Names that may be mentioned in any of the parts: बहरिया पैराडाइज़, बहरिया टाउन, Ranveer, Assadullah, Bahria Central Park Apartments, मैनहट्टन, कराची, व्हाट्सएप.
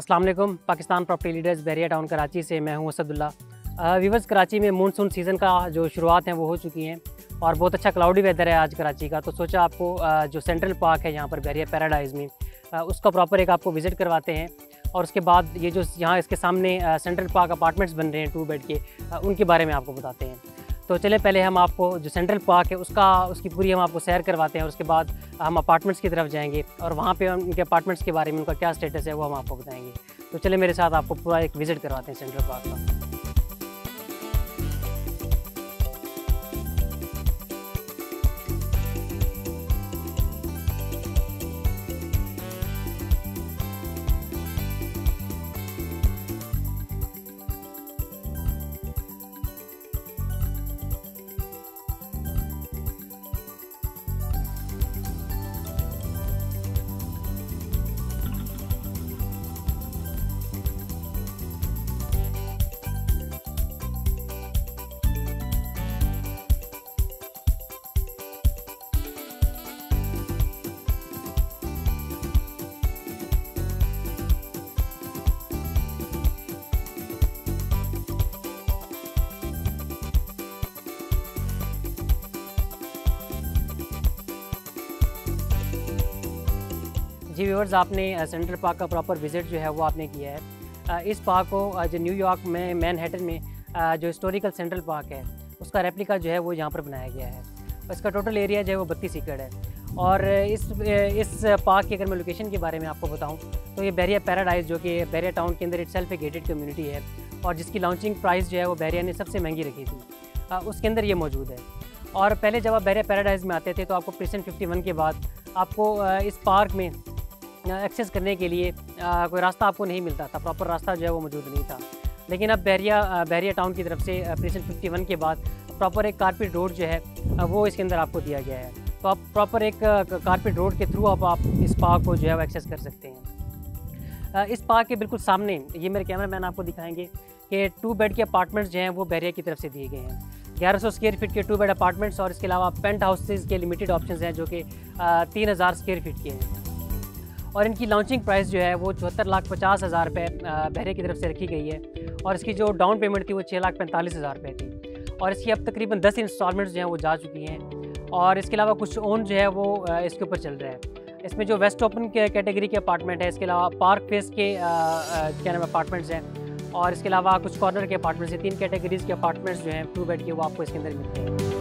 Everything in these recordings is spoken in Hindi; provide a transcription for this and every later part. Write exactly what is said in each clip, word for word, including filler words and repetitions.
अस्सलाम वालेकुम Pakistan property leaders बहरिया टाउन कराची से मैं हूं असदुल्लाह। व्यूवर्स, कराची में मानसून सीज़न का जो शुरुआत है वो हो चुकी हैं और बहुत अच्छा क्लाउडी वेदर है आज कराची का, तो सोचा आपको आ, जो सेंट्रल पार्क है यहाँ पर बहरिया पैराडाइज़ में आ, उसका प्रॉपर एक आपको विज़िट करवाते हैं और उसके बाद ये जो यहाँ इसके सामने आ, सेंट्रल पार्क अपार्टमेंट्स बन रहे हैं टू बेड के, आ, उनके बारे में आपको बताते हैं। तो चले पहले हम आपको जो सेंट्रल पार्क है उसका उसकी पूरी हम आपको सैर करवाते हैं और उसके बाद हम अपार्टमेंट्स की तरफ जाएंगे और वहाँ पे हम उनके अपार्टमेंट्स के बारे में उनका क्या स्टेटस है वो हम आपको बताएंगे। तो चले मेरे साथ आपको पूरा एक विज़िट करवाते हैं सेंट्रल पार्क का। जी व्यूअर्स, आपने सेंट्रल पार्क का प्रॉपर विज़िट जो है वो आपने किया है। इस पार्क को जो न्यूयॉर्क में मैनहट्टन में जो हिस्टोरिकल सेंट्रल पार्क है उसका रेप्लिका जो है वो यहाँ पर बनाया गया है। इसका टोटल एरिया जो है वो बत्तीस एकड़ है और इस इस पार्क की अगर मैं लोकेशन के बारे में आपको बताऊँ तो ये बहरिया पैराडाइज़ जो कि बहरिया टाउन के अंदर इटसेल्फ एक गेटेड कम्यूनिटी है और जिसकी लॉन्चिंग प्राइस जो है वो बहरिया ने सबसे महंगी रखी थी, उसके अंदर ये मौजूद है। और पहले जब आप बहरिया पैराडाइज़ में आते थे तो आपको प्रेसिडेंट फिफ्टी वन के बाद आपको इस पार्क में एक्सेस करने के लिए आ, कोई रास्ता आपको नहीं मिलता था, प्रॉपर रास्ता जो है वो मौजूद नहीं था। लेकिन अब बहरिया बहरिया टाउन की तरफ से प्रेसिडेंट फिफ्टी वन के बाद प्रॉपर एक कारपेट रोड जो है वो इसके अंदर आपको दिया गया है, तो आप प्रॉपर एक कारपेट रोड के थ्रू आप, आप इस पार्क को जो है वो एक्सेस कर सकते हैं। आ, इस पार्क के बिल्कुल सामने, ये मेरे कैमरा मैन आपको दिखाएँगे कि टू बेड के अपार्टमेंट्स जो हैं वो बहरिया की तरफ से दिए गए हैं। ग्यारह सौ स्क्वायर फीट के टू बेड अपार्टमेंट्स और इसके अलावा पेंट हाउसेज़ के लिमिटेड ऑप्शन हैं जो कि तीन हज़ार स्क्वायर फीट के हैं और इनकी लॉन्चिंग प्राइस जो है वो चौहत्तर लाख पचास हज़ार रुपये बहरिया की तरफ से रखी गई है और इसकी जो डाउन पेमेंट थी वो छः लाख पैंतालीस हज़ार रुपये थी और इसकी अब तकरीबन दस इंस्टॉलमेंट्स जो हैं वो जा चुकी हैं और इसके अलावा कुछ ओन जो है वो इसके ऊपर चल रहा है। इसमें जो वेस्ट ओपन के कैटेगरी के अपार्टमेंट है, इसके अलावा पार्क फेस के क्या नाम अपार्टमेंट्स हैं और इसके अलावा कुछ कॉर्नर के अपार्टमेंट्स हैं। तीन कैटेगरीज़ के अपार्टमेंट्स जो हैं टू बेड के वो आपको इसके अंदर मिलते हैं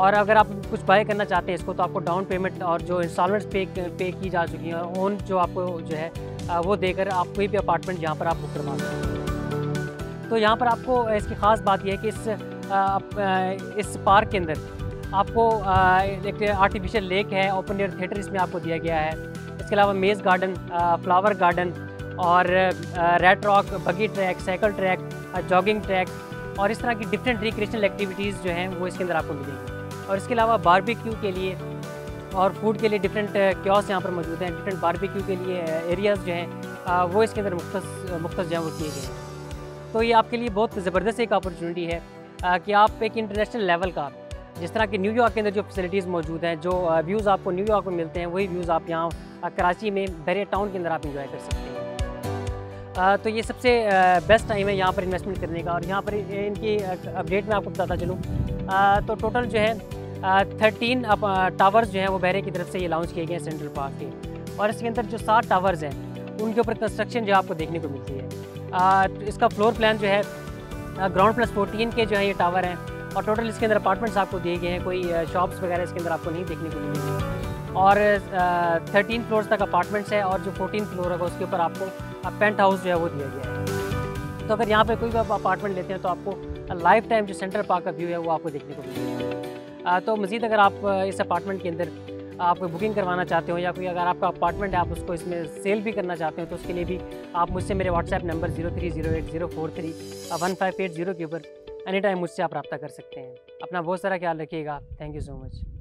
और अगर आप कुछ बाय करना चाहते हैं इसको तो आपको डाउन पेमेंट और जो इंस्टॉलमेंट्स पे पे की जा चुकी हैं और ओन जो आपको जो है वो देकर आप कोई भी अपार्टमेंट यहाँ पर आप बुक करवा सकते हैं। तो यहाँ पर आपको इसकी ख़ास बात यह है कि इस इस पार्क के अंदर आपको एक आर्टिफिशियल लेक है, ओपन एयर थिएटर इसमें आपको दिया गया है, इसके अलावा मेज़ गार्डन, फ्लावर गार्डन और red rock, buggy track, cycle track, jogging track और इस तरह की डिफरेंट रिक्रिएशनल एक्टिविटीज़ जो हैं वो इसके अंदर आपको मिलेगी और इसके अलावा बारबेक्यू के लिए और फूड के लिए डिफरेंट कियोस्क यहाँ पर मौजूद हैं। डिफरेंट बारबेक्यू के लिए एरियाज़ जो हैं वो इसके अंदर मुख्तस मुख्तस जो हैं वो किए गए हैं। तो ये आपके लिए बहुत ज़बरदस्त एक अपॉर्चुनिटी है कि आप एक इंटरनेशनल लेवल का, जिस तरह कि न्यूयॉर्क के अंदर जो फैसिलिटीज़ मौजूद हैं, जो व्यूज़ आपको न्यूयॉर्क में मिलते हैं वही व्यूज़ आप यहाँ कराची में बहरिया टाउन के अंदर आप इंजॉय कर सकते हैं। तो ये सबसे बेस्ट टाइम है यहाँ पर इन्वेस्टमेंट करने का। और यहाँ पर इनकी अपडेट में आपको बताता चलूँ तो टोटल जो है थर्टीन टावर्स जो हैं वो बहरिया की तरफ से ये लॉन्च किए गए हैं सेंट्रल पार्क के और इसके अंदर जो सात टावर्स हैं उनके ऊपर कंस्ट्रक्शन जो आपको देखने को मिलती है। आ, इसका फ्लोर प्लान जो है ग्राउंड प्लस फोर्टीन के जो है ये टावर हैं और टोटल इसके अंदर अपार्टमेंट्स आपको दिए गए हैं, कोई शॉप्स वगैरह इसके अंदर आपको नहीं देखने को मिलेंगी और थर्टीन फ्लोर्स तक अपार्टमेंट्स हैं और जो फोर्टीन फ्लोर होगा उसके ऊपर आपको पेंट हाउस जो है वो दिया गया है। तो अगर यहाँ पर कोई भी आप अपार्टमेंट लेते हैं तो आपको लाइफ टाइम जो सेंट्रल पार्क का व्यू है वो आपको देखने को मिलेगा। तो मज़ीद अगर आप इस अपार्टमेंट के अंदर आप बुकिंग करवाना चाहते हो या कोई अगर आपका अपार्टमेंट है आप उसको इसमें सेल भी करना चाहते हो तो उसके लिए भी आप मुझसे मेरे व्हाट्सएप number zero three zero eight zero four three one five eight zero के ऊपर एनी टाइम मुझसे आप रब्ता कर सकते हैं। अपना बहुत सारा ख्याल रखिएगा। Thank you so much.